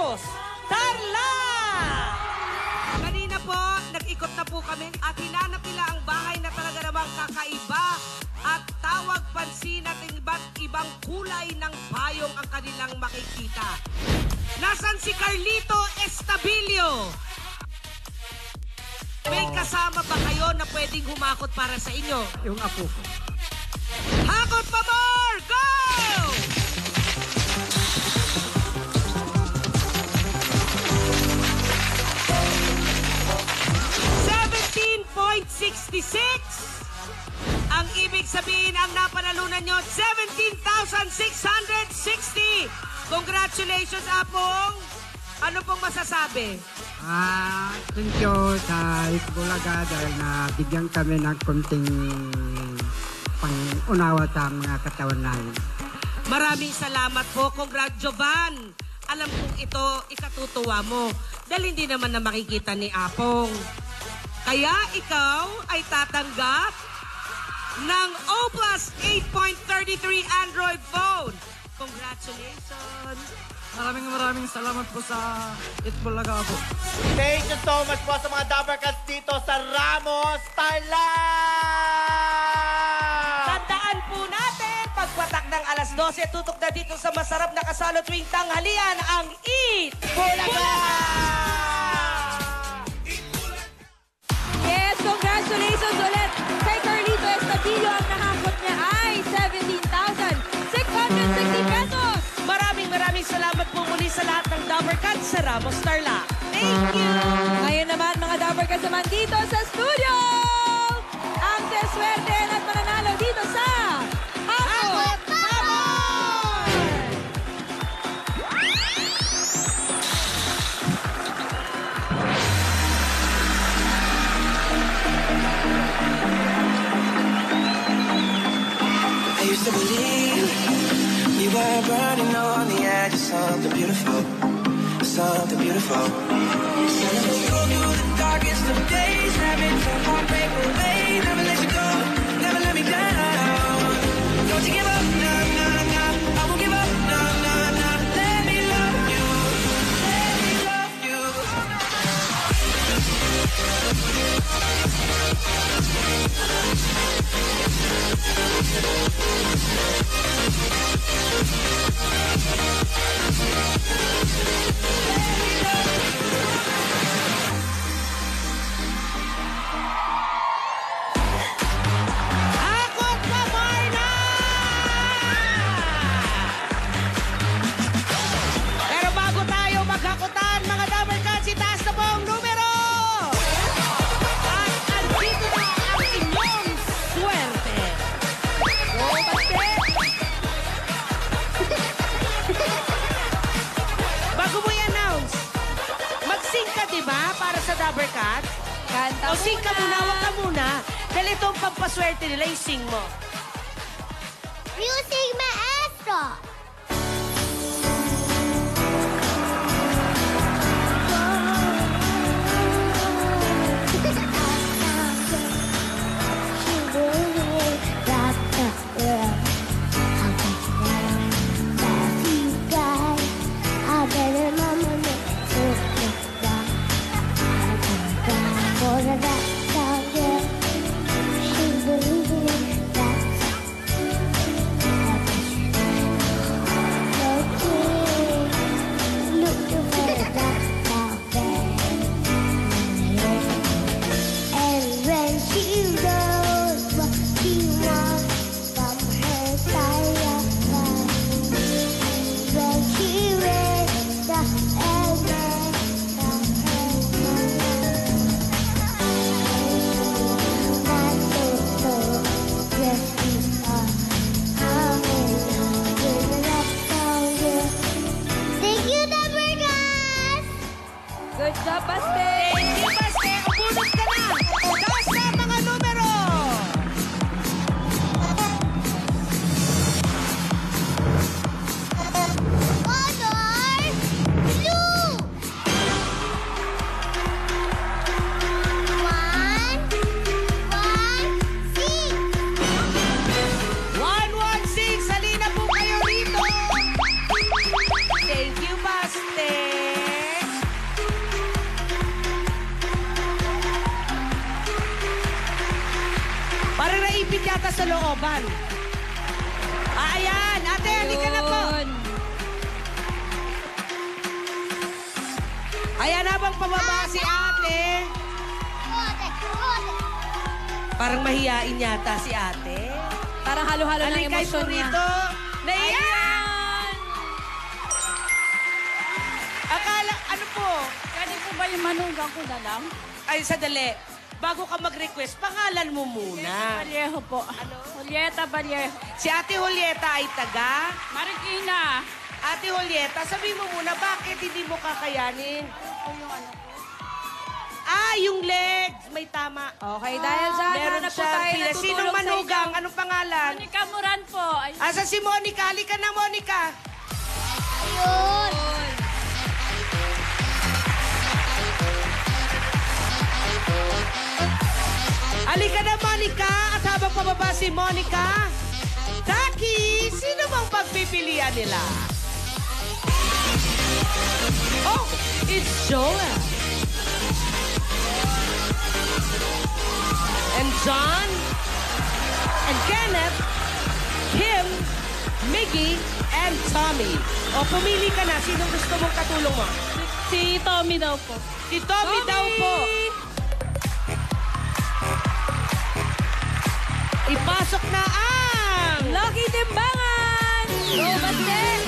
Ramos Tarlac! Kanina po, nag-ikot na po kami at hinanap nila ang bahay na talaga namang kakaiba at tawag pansin at iba't ibang kulay ng payong ang kanilang makikita. Nasaan si Carlito Estabillo? May kasama ba kayo na pwedeng humakot para sa inyo? Yung apo ko. Hakot pa more! Go! $17.66! Ang ibig sabihin, ang napanalunan nyo, 17,660! Congratulations, Apong! Ano pong masasabi? Thank you sa Eat Bulaga dahil nabigyan kami ng kunting pangunawa sa mga katawan namin. Maraming salamat po, Congrats Jovan! Alam kong ito, ikatutuwa mo dahil hindi naman na makikita ni Apong. Kaya ikaw ay tatanggap ng O Plus 8.33 Android phone. Congratulations! Maraming salamat po sa Eat Bulaga po. Thank you so much po sa mga Dabarkads dito sa Ramos Tarlac! Tandaan po natin, pagpatak ng alas 12, tutok na dito sa masarap na kasalo tuwing tanghalian ang Eat Bulaga! Yes, congratulations ulit kay Carlito Estabillo. Ang nahakot niya ay 17,660 pesos! Maraming salamat po muli sa lahat ng Dabarkads sa Ramos Tarlac. Thank you! Ngayon naman mga Dabarkads naman dito sa studio! Ang deswerte at mananalo dito sa Hakot Pamor! I used to believe you were burning on the edge of something beautiful, something beautiful. Sending me all through the darkest of days, having to walk away, never let you go, never let me down. Don't you give up, nah, nah, nah, I won't give up, nah, nah, nah. Let me love you, let me love you. Dabarkads? Kanta o sing ka muna, wag ka muna. Dahil itong pampaswerte nila, i-sing mo. Music Maestro! Thank you, Baste. sa looban. Ayan, ate, halika na po. Ayan, habang pababa si ate. Parang mahihain yata si ate. Parang halo-halo ng emosyon niya. Alikay po rito. Ayan! Akala, ano po? Kani po ba yung manugang ko na lang? Ay, sadali. Bago ka mag-request, pangalan mo muna. Julieta Barijeho po. Ano? Julieta Barijeho. Si Ate Julieta ay taga? Marikina. Ate Julieta, sabihin mo muna, bakit hindi mo kakayanin? Ah, yung legs. May tama. Okay, dahil dyan, meron na po tayo natutulog sa inyo. Sinong manugang? Anong pangalan? Monica Moran po. Asa si Monica? Halika na, Monica. Ayun. Halika na, Monica. At habang pababa si Monica, Taki, sino bang pagpipilian nila? Oh, it's Joel. And John. And Kenneth. Kim. Miggy. And Tommy. O, pumili ka na. Sinong gusto mong katulong mo? Si Tommy daw po. Si Tommy daw po. Ipasok na ang Lucky Timbangan! Go, Baste!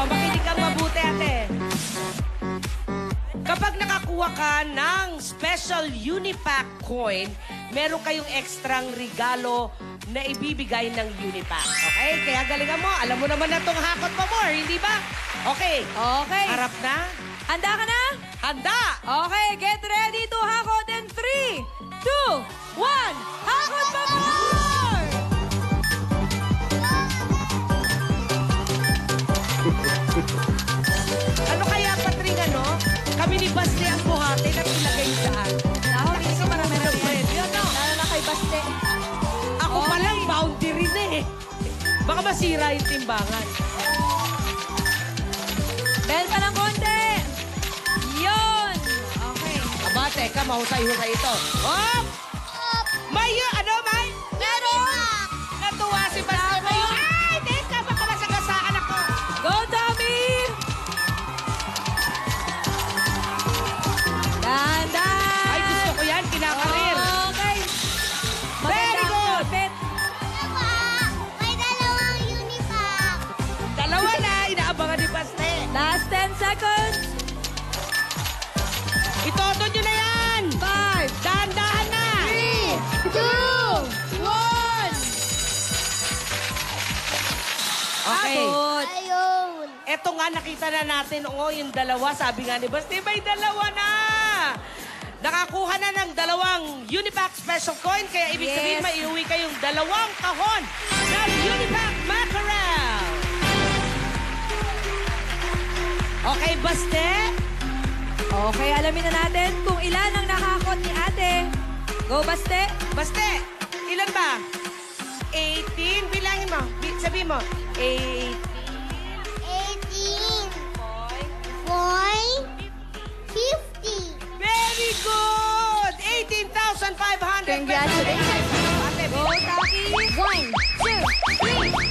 O, makinig kang mabuti, ate. Kapag nakakuha ka ng special Unipak coin, meron kayong ekstrang regalo na ibibigay ng Unipak. Okay? Kaya galingan mo. Alam mo naman na itong hakot mo more, hindi ba? Okay. Okay. Harap na. Handa ka na? Handa! Okay, get ready to hakot in 3, 2, 1, hakot pa more! Ano kaya, Patring, ano? Kami ni Baste ang buhati na pinagay saan. Ako, hindi ko marami-rami. Lalo na kay Baste. Ako palang boundary na eh. Baka masira yung timbangan. Bel pa ng konti! Teka, mahusay-husay ito. Op! Op! May yun, ano, May? Meron! Natuwa si Baste mo. Ay, teka, baka masagasaan ako. Go, Tommy! Dandan! Ay, gusto ko yan, kinakarir. Okay. Very good! May dalawang Unipak. Dalawa na, inaabangan ni Baste. Last 10 seconds. Itoto nyo na yan! 5, dahan-dahan na! 3, 2, 1! Okay. Ayun! Eto nga, nakita na natin, o, yung dalawa, sabi nga ni Baste, may dalawa na! Nakakuha na ng dalawang Unipak special coin, kaya ibig sabihin, maiuwi kayong dalawang kahon ng Unipak mackerel! Okay, Baste? Okay, alamin na natin kung ilan ang nakakot ni ate. Go, Baste. Baste, ilan ba? 18. Bilangin mo. Sabihin mo. 18. 50. Very good! 18,500. Congratulations. Ate, go, Taki.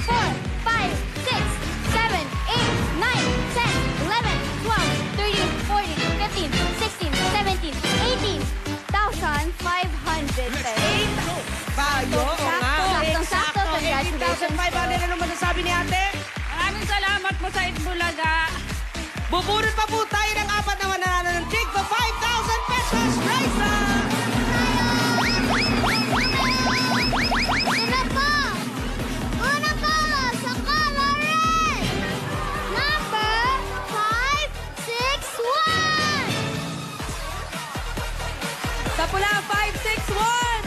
1, 2, 3, 4, 5, 6, 7, 8, 9, 10, 11, 12, 13, 16, 17, 18,500. Bayo, sakto. 18,500 na naman nasabi ni ate. Maraming salamat po sa Eat Bulaga. Buburin pa po tayo ng apat na mananalo ng Tig for 5,000 pesos. Raisa! Sunod po! Una po sa color red! Number 561! Sa pula, 561!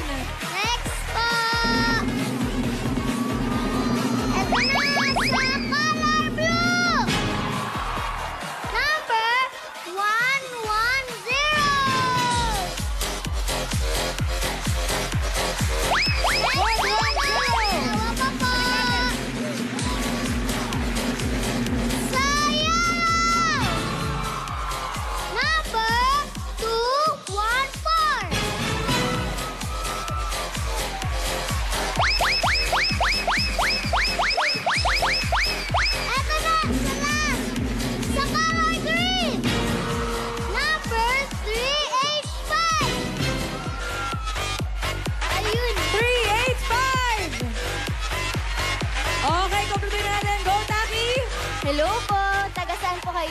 Next po! Ito na sa color blue! Number 111!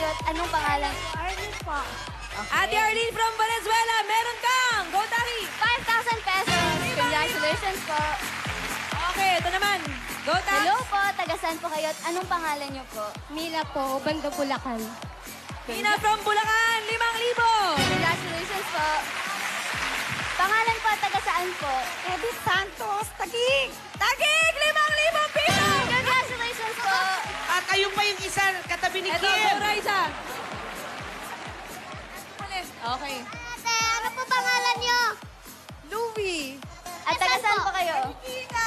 at anong pangalan? Arlene po. Okay. Ate Arlene from Venezuela, meron kang go tahi! 5,000 pesos. Congratulations po. Okay, ito naman. Go tahi! Hello po, taga saan po kayo at anong pangalan niyo po? Mila po, Banda Bulacan. Mila from Bulacan, 5,000. Congratulations po. Pangalan po, taga saan po? Eddie Santos, Tagig! Tagig, 5,000 piso! Congratulations po! Ah, kayo pa yung isa, katabi ni Kim. Eto, go Raisa! Okay. Ate, ano po pangalan niyo? Louie. At taga saan po kayo? Marikina!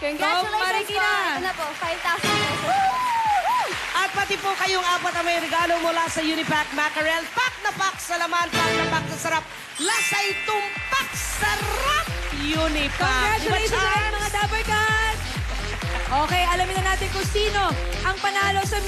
Congratulations po! Marikina! Ano po, 5,000 pesos. At pati po kayong apat na may regalo mula sa Unipak Mackerel. Pak na pak sa laman, pak na pak sa sarap. Lasay tumpak sarap, Unipak. Congratulations sa mga Dabarkads! Okay, alamin na natin kung sino ang panalo sa